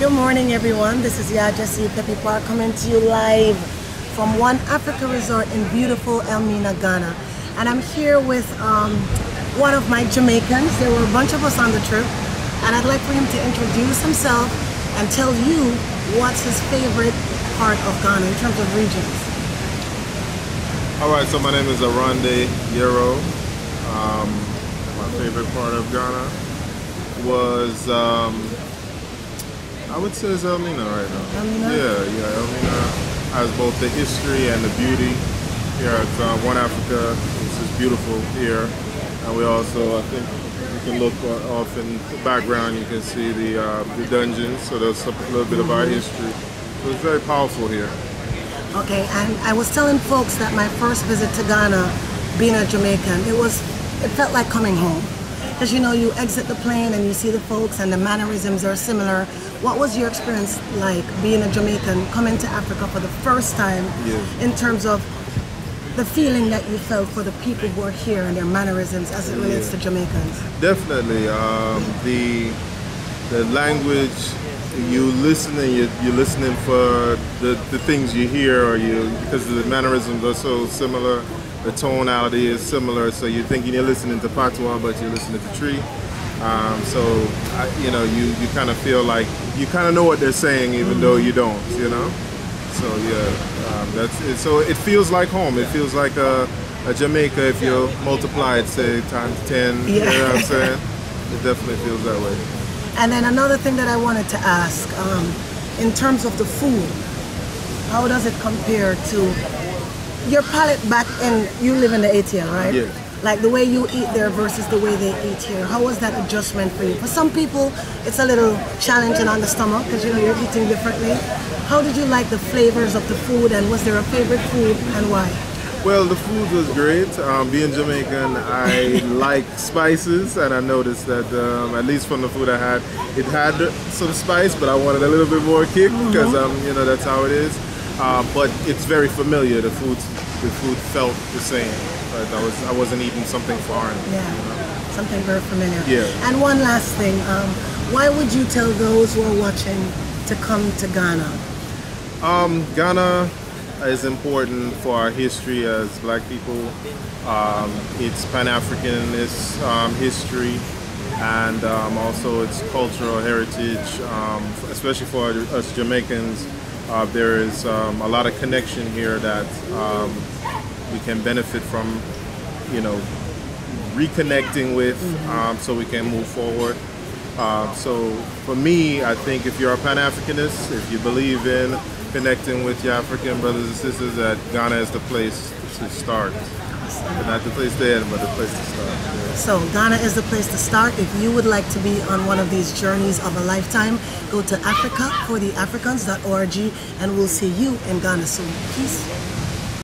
Good morning, everyone. This is Yajasi Peppi Park coming to you live from One Africa Resort in beautiful Elmina, Ghana. And I'm here with one of my Jamaicans. There were a bunch of us on the trip, and I'd like for him to introduce himself and tell you what's his favorite part of Ghana in terms of regions. All right, so my name is Arande Yero. My favorite part of Ghana was, I would say it's Elmina right now. Elmina? Yeah, Elmina has both the history and the beauty. Here at One Africa, it's just beautiful here. And we also, I think, you can look off in the background, you can see the dungeons, so there's a little bit of our history. So it's very powerful here. Okay, and I was telling folks that my first visit to Ghana, being a Jamaican, it felt like coming home. Because you know, you exit the plane and you see the folks and the mannerisms are similar. What was your experience like being a Jamaican, coming to Africa for the first time, in terms of the feeling that you felt for the people who are here and their mannerisms as it relates to Jamaicans? Definitely. The language, you're listening for the things you hear, or because the mannerisms are so similar. The tonality is similar, so you're thinking you're listening to Patois, but you're listening to Tree. You kind of feel like you kind of know what they're saying, even though you don't, you know. So yeah, so it feels like home. It feels like a Jamaica if you multiply it, say times 10. Yeah. You know what I'm saying? It definitely feels that way. And then another thing that I wanted to ask, in terms of the food, how does it compare to your palate back in, you live in the ATL, right? Yeah. Like the way you eat there versus the way they eat here. How was that adjustment for you? For some people, it's a little challenging on the stomach because you know you're eating differently. How did you like the flavors of the food, and was there a favorite food and why? Well, the food was great. Being Jamaican, I like spices, and I noticed that, at least from the food I had, it had some spice, but I wanted a little bit more kick because, you know, that's how it is. But it's very familiar. The food felt the same. But I wasn't eating something foreign. Yeah, something very familiar. Yeah. And one last thing, why would you tell those who are watching to come to Ghana? Ghana is important for our history as Black people. It's Pan-Africanist history, and also its cultural heritage, especially for us Jamaicans. There is a lot of connection here that we can benefit from, you know, reconnecting with, so we can move forward. So for me, I think if you're a Pan-Africanist, if you believe in connecting with your African brothers and sisters, that Ghana is the place to start. Awesome. Not the place to end, but the place to start. Yeah. So Ghana is the place to start. If you would like to be on one of these journeys of a lifetime, go to africa for the Africans.org, and we'll see you in Ghana soon. Peace.